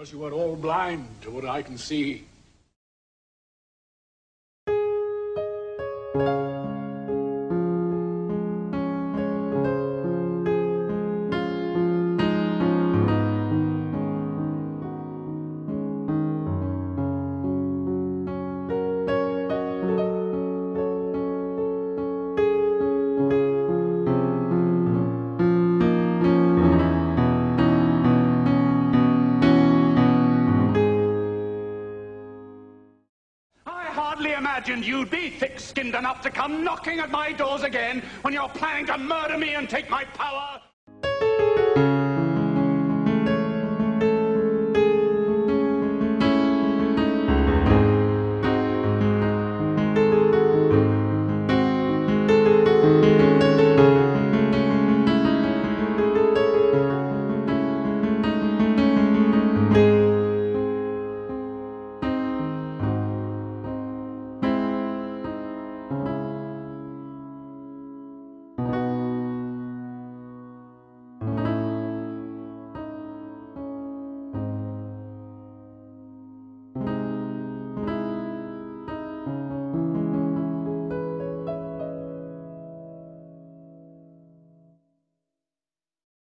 Because you are all blind to what I can see. Imagined you'd be thick-skinned enough to come knocking at my doors again when you're planning to murder me and take my power.